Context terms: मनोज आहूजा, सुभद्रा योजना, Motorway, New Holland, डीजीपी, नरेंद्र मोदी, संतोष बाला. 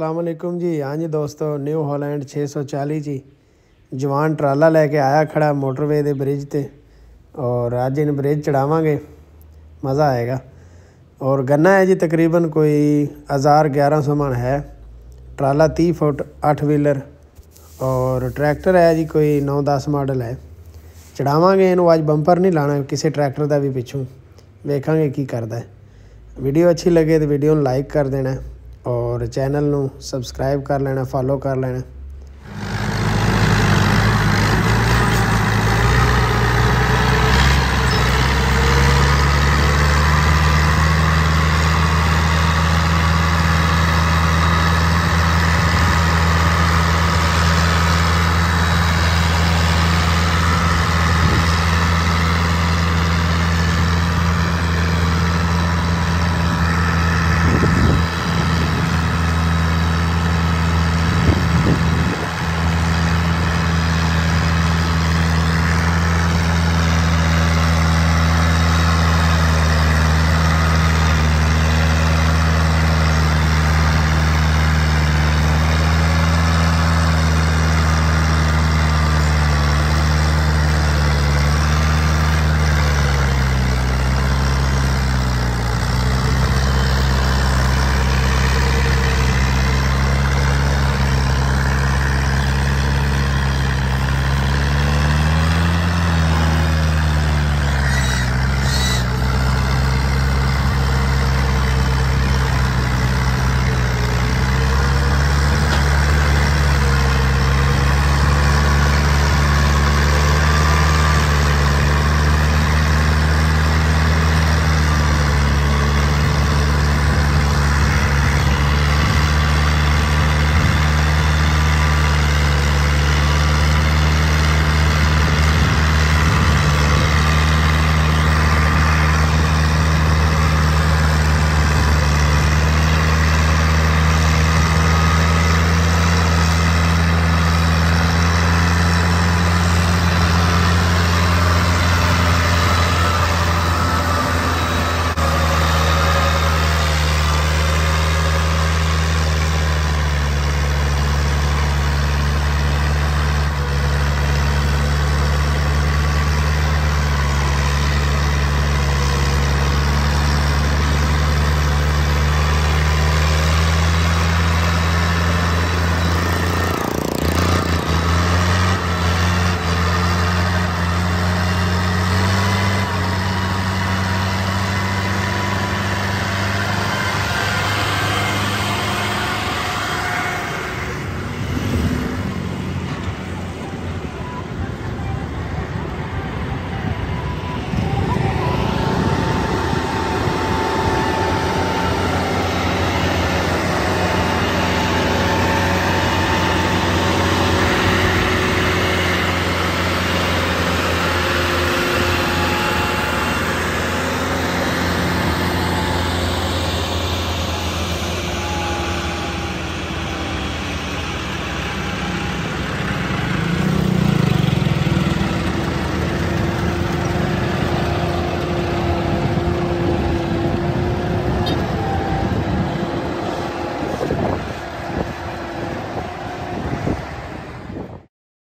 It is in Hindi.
अस्सलाम वालेकुम जी। हाँ जी दोस्तों, न्यू हॉलैंड 640 जी जवान ट्राला लैके आया खड़ा मोटरवे के ब्रिज ते, और अज इन ब्रिज चढ़ावे मज़ा आएगा। और गन्ना है जी तकरीबन कोई 1000-1100 मन है। ट्राला 30 फुट 8 व्हीलर और ट्रैक्टर है जी कोई 9-10 मॉडल है। चढ़ावे इनू अज बंपर नहीं लाना किसी ट्रैक्टर का भी, पिछू वेखा की करता है। वीडियो अच्छी लगे तो वीडियो लाइक कर देना और चैनल नू सब्सक्राइब कर लेना, फॉलो कर लेना।